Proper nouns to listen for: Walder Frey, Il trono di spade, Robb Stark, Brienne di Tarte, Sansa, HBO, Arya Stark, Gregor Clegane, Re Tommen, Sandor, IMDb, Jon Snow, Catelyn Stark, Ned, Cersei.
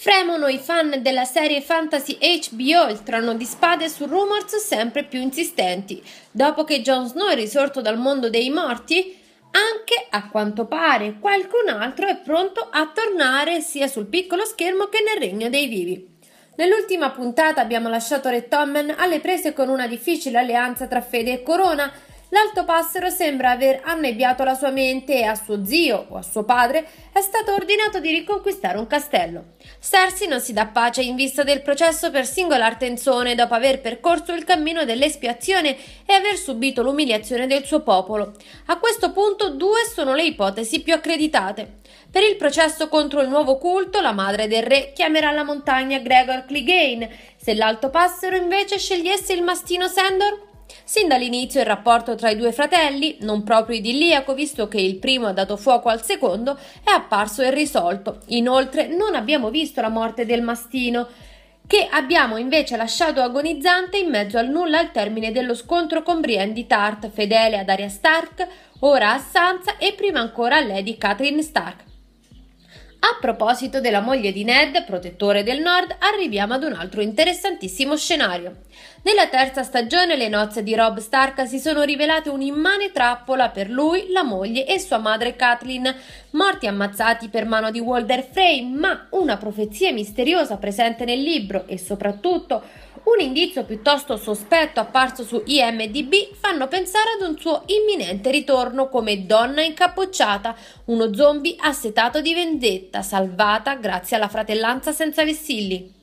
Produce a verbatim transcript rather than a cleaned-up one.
Fremono i fan della serie fantasy H B O il trono di spade su rumors sempre più insistenti. Dopo che Jon Snow è risorto dal mondo dei morti, anche a quanto pare qualcun altro è pronto a tornare sia sul piccolo schermo che nel regno dei vivi. Nell'ultima puntata abbiamo lasciato Re Tommen alle prese con una difficile alleanza tra fede e corona. L'alto passero sembra aver annebbiato la sua mente e a suo zio o a suo padre è stato ordinato di riconquistare un castello. Cersei non si dà pace in vista del processo per singolar tenzone dopo aver percorso il cammino dell'espiazione e aver subito l'umiliazione del suo popolo. A questo punto due sono le ipotesi più accreditate. Per il processo contro il nuovo culto la madre del re chiamerà la montagna Gregor Clegane. Se l'alto passero invece scegliesse il mastino Sandor? Sin dall'inizio il rapporto tra i due fratelli, non proprio idilliaco visto che il primo ha dato fuoco al secondo, è apparso irrisolto. Inoltre non abbiamo visto la morte del mastino, che abbiamo invece lasciato agonizzante in mezzo al nulla al termine dello scontro con Brienne di Tarte, fedele ad Arya Stark, ora a Sansa e prima ancora a lei di Catelyn Stark. A proposito della moglie di Ned, protettore del nord, arriviamo ad un altro interessantissimo scenario. Nella terza stagione le nozze di Robb Stark si sono rivelate un'immane trappola per lui, la moglie e sua madre Catelyn, morti ammazzati per mano di Walder Frey, ma una profezia misteriosa presente nel libro e soprattutto un indizio piuttosto sospetto apparso su I M D b fanno pensare ad un suo imminente ritorno come donna incappucciata, uno zombie assetato di vendetta, salvata grazie alla fratellanza senza vessilli.